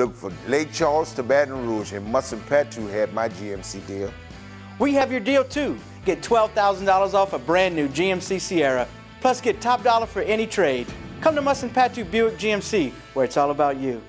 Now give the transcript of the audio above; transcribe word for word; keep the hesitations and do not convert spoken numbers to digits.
Look, from Lake Charles to Baton Rouge, and Musson Patout had my G M C deal. We have your deal too. Get twelve thousand dollars off a brand new G M C Sierra, plus get top dollar for any trade. Come to Musson Patout Buick G M C, where it's all about you.